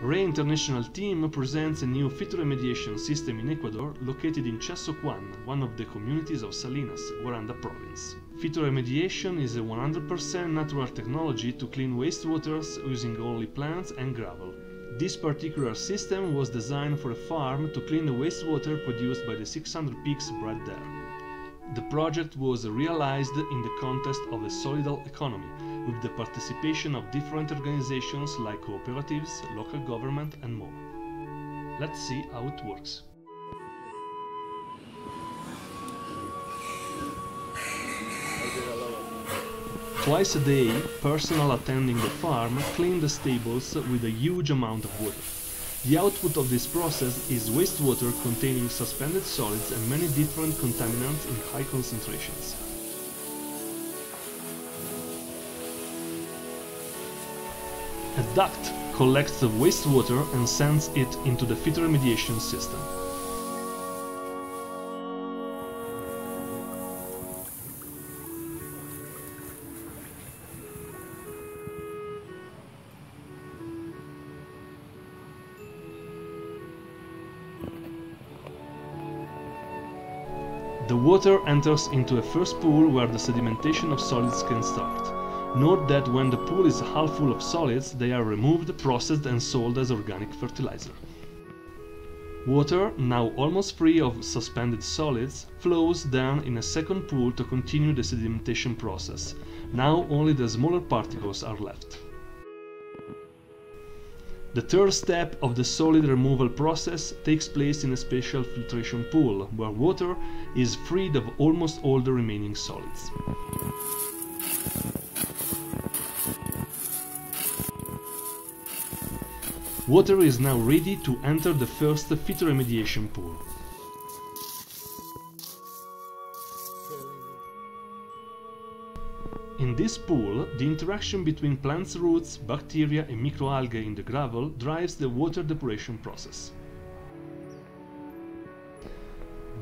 Rhea International team presents a new phytoremediation system in Ecuador located in Chazo Juan, one of the communities of Salinas, Guaranda province. Phytoremediation is a 100% natural technology to clean wastewaters using only plants and gravel. This particular system was designed for a farm to clean the wastewater produced by the 600 pigs bred there. The project was realized in the context of a solidal economy, with the participation of different organizations like cooperatives, local government and more. Let's see how it works. Twice a day, personnel attending the farm clean the stables with a huge amount of water. The output of this process is wastewater containing suspended solids and many different contaminants in high concentrations. A duct collects the wastewater and sends it into the phytoremediation system. The water enters into a first pool where the sedimentation of solids can start. Note that when the pool is half full of solids, they are removed, processed and sold as organic fertilizer. Water, now almost free of suspended solids, flows down in a second pool to continue the sedimentation process. Now only the smaller particles are left. The third step of the solid removal process takes place in a special filtration pool, where water is freed of almost all the remaining solids. Water is now ready to enter the first phytoremediation pool. In this pool, the interaction between plants' roots, bacteria and microalgae in the gravel drives the water depuration process.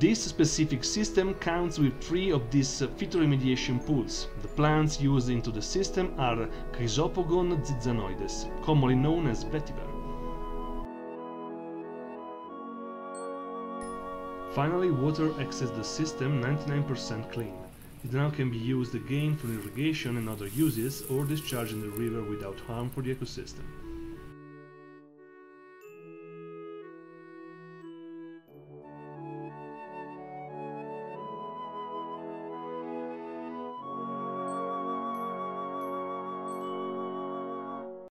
This specific system counts with three of these phytoremediation pools. The plants used into the system are Chrysopogon zizanioides, commonly known as vetiver. Finally, water exits the system 99% clean. It now can be used again for irrigation and other uses, or discharged in the river without harm for the ecosystem.